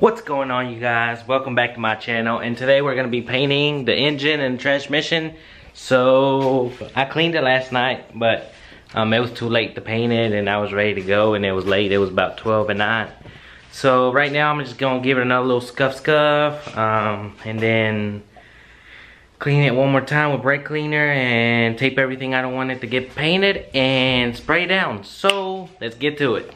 What's going on, you guys? Welcome back to my channel, and today we're gonna be painting the engine and transmission. So I cleaned it last night, but it was too late to paint it, and I was ready to go, and it was late. It was about 12 and 9. So right now I'm just gonna give it another little scuff, and then clean it one more time with brake cleaner and tape everything I don't want it to get painted and spray down. So let's get to it.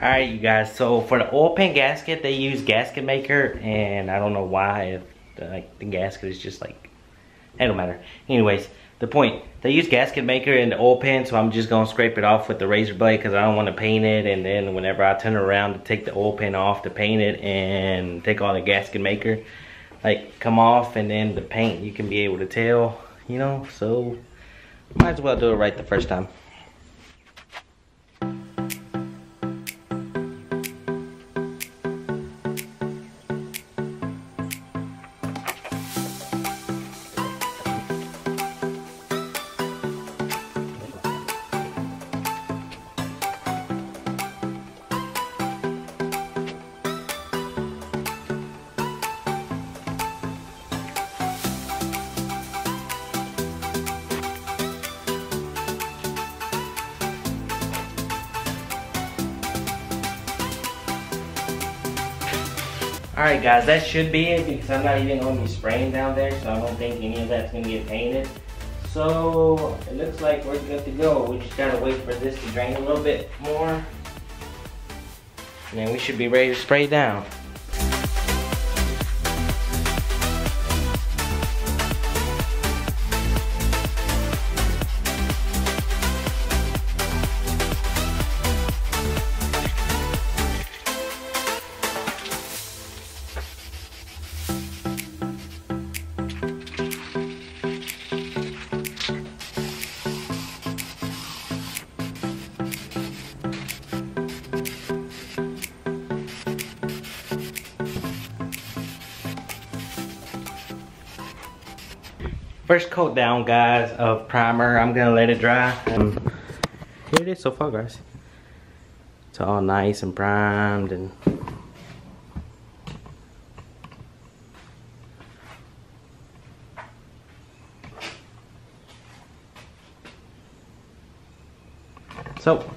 Alright, you guys, so for the oil pan gasket, they use gasket maker, and I don't know why, if the gasket is just like, it don't matter. Anyways, the point, they use gasket maker in the oil pan, so I'm just gonna scrape it off with the razor blade because I don't want to paint it, and then whenever I turn around to take the oil pan off to paint it and take all the gasket maker, like, come off, and then the paint, you can be able to tell, you know, so might as well do it right the first time. Alright, guys, that should be it because I'm not even going to be spraying down there, so I don't think any of that's going to get painted. So it looks like we're good to go. We just got to wait for this to drain a little bit more, and then we should be ready to spray down. First coat down, guys, of primer. I'm gonna let it dry. Here it is so far, guys. It's all nice and primed, and so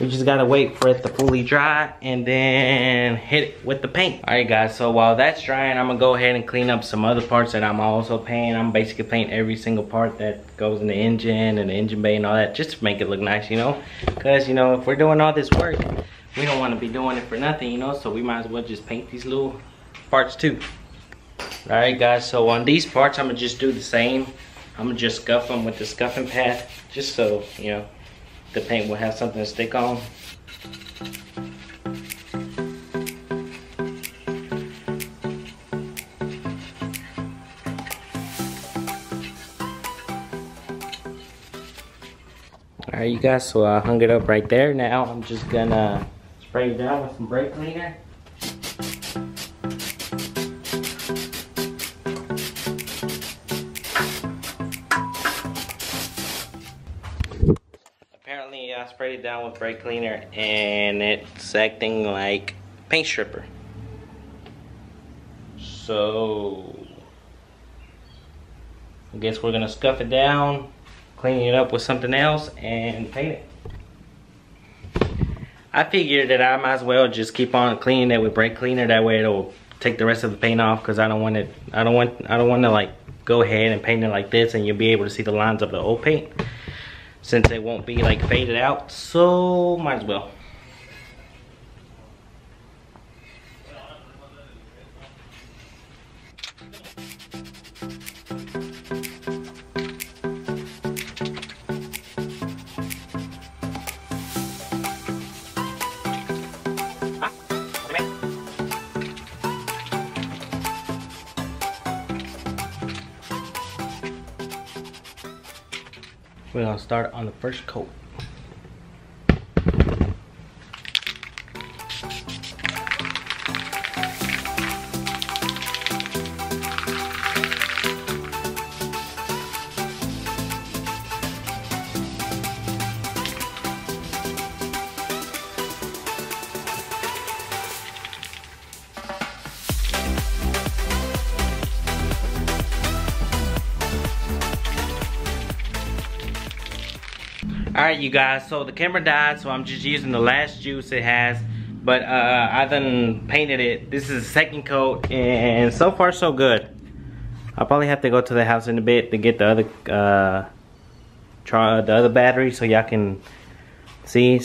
we just gotta wait for it to fully dry and then hit it with the paint. Alright, guys, so while that's drying, I'm gonna go ahead and clean up some other parts that I'm also painting. I'm basically painting every single part that goes in the engine and the engine bay and all that, just to make it look nice, you know? Cause, you know, if we're doing all this work, we don't wanna be doing it for nothing, you know? So we might as well just paint these little parts too. Alright, guys, so on these parts, I'm gonna just do the same. I'm gonna just scuff them with the scuffing pad, just so, you know, the paint will have something to stick on. Alright, you guys, so I hung it up right there. Now I'm just gonna spray it down with some brake cleaner. I sprayed it down with brake cleaner and it's acting like paint stripper. So I guess we're gonna scuff it down, clean it up with something else, and paint it. I figured that I might as well just keep on cleaning it with brake cleaner, that way it'll take the rest of the paint off because I don't want to like go ahead and paint it like this and you'll be able to see the lines of the old paint since they won't be like faded out, so might as well. We're gonna start on the first coat. Alright you guys, so the camera died, so I'm just using the last juice it has, but I done painted it. This is the second coat and so far so good. I'll probably have to go to the house in a bit to get the other battery so y'all can see.